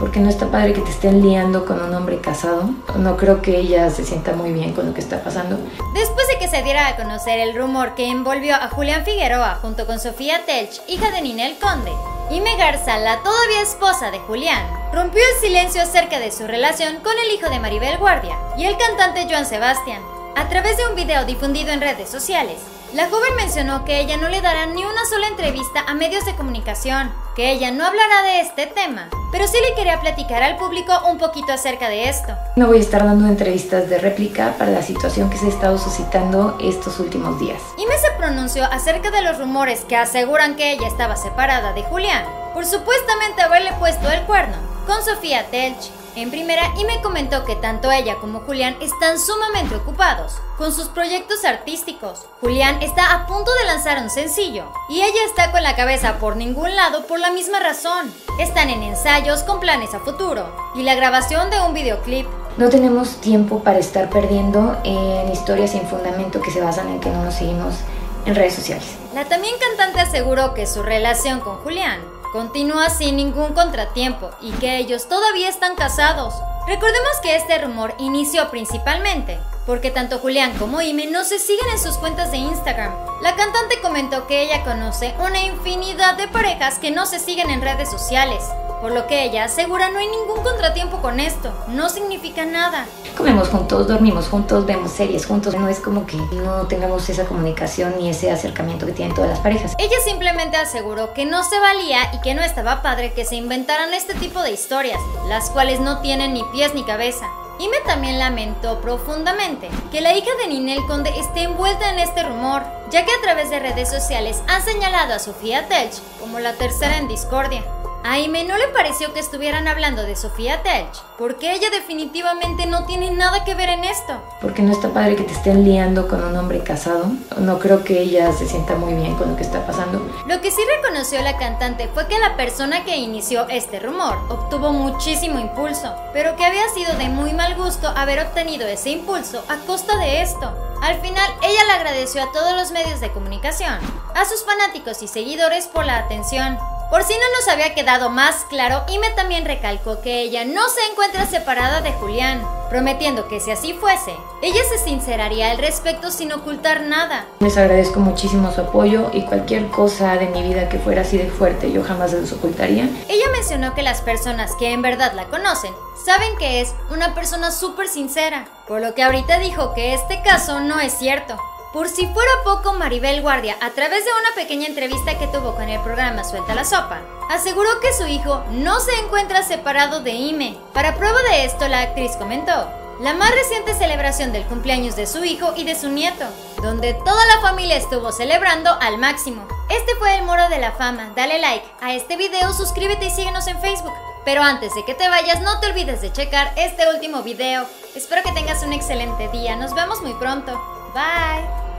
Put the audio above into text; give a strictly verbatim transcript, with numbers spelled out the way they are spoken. porque no está padre que te estén liando con un hombre casado. No creo que ella se sienta muy bien con lo que está pasando. Después de que se diera a conocer el rumor que envolvió a Julián Figueroa junto con Sofía Telch, hija de Ninel Conde, Ime Garza, la todavía esposa de Julián, rompió el silencio acerca de su relación con el hijo de Maribel Guardia y el cantante Joan Sebastian. A través de un video difundido en redes sociales, la joven mencionó que ella no le dará ni una sola entrevista a medios de comunicación, que ella no hablará de este tema, pero sí le quería platicar al público un poquito acerca de esto. No voy a estar dando entrevistas de réplica para la situación que se ha estado suscitando estos últimos días. Ime se pronunció acerca de los rumores que aseguran que ella estaba separada de Julián por supuestamente haberle puesto el cuerno con Sofía Telch. En primera, Ime comentó que tanto ella como Julián están sumamente ocupados con sus proyectos artísticos. Julián está a punto de lanzar un sencillo y ella está con la cabeza por ningún lado por la misma razón. Están en ensayos con planes a futuro y la grabación de un videoclip. No tenemos tiempo para estar perdiendo en historias sin fundamento que se basan en que no nos seguimos en redes sociales. La también cantante aseguró que su relación con Julián continúa sin ningún contratiempo y que ellos todavía están casados. Recordemos que este rumor inició principalmente porque tanto Julián como Ime no se siguen en sus cuentas de Instagram. La cantante comentó que ella conoce una infinidad de parejas que no se siguen en redes sociales, por lo que ella asegura no hay ningún contratiempo con esto, no significa nada. Comemos juntos, dormimos juntos, vemos series juntos, no es como que no tengamos esa comunicación ni ese acercamiento que tienen todas las parejas. Ella simplemente aseguró que no se valía y que no estaba padre que se inventaran este tipo de historias, las cuales no tienen ni pies ni cabeza. Ime también lamentó profundamente que la hija de Ninel Conde esté envuelta en este rumor, ya que a través de redes sociales han señalado a Sofía Telch como la tercera en discordia. A Ime no le pareció que estuvieran hablando de Sofía Telch, porque ella definitivamente no tiene nada que ver en esto. Porque no está padre que te estén liando con un hombre casado. No creo que ella se sienta muy bien con lo que está pasando. Lo que sí reconoció la cantante fue que la persona que inició este rumor obtuvo muchísimo impulso, pero que había sido de muy mal gusto haber obtenido ese impulso a costa de esto. Al final, ella le agradeció a todos los medios de comunicación, a sus fanáticos y seguidores por la atención. Por si no nos había quedado más claro, Ime también recalcó que ella no se encuentra separada de Julián, prometiendo que si así fuese, ella se sinceraría al respecto sin ocultar nada. Les agradezco muchísimo su apoyo y cualquier cosa de mi vida que fuera así de fuerte yo jamás los ocultaría. Ella mencionó que las personas que en verdad la conocen saben que es una persona súper sincera, por lo que ahorita dijo que este caso no es cierto. Por si fuera poco, Maribel Guardia, a través de una pequeña entrevista que tuvo con el programa Suelta la Sopa, aseguró que su hijo no se encuentra separado de Ime. Para prueba de esto, la actriz comentó la más reciente celebración del cumpleaños de su hijo y de su nieto, donde toda la familia estuvo celebrando al máximo. Este fue El Muro de la Fama, dale like a este video, suscríbete y síguenos en Facebook. Pero antes de que te vayas, no te olvides de checar este último video. Espero que tengas un excelente día, nos vemos muy pronto. Bye.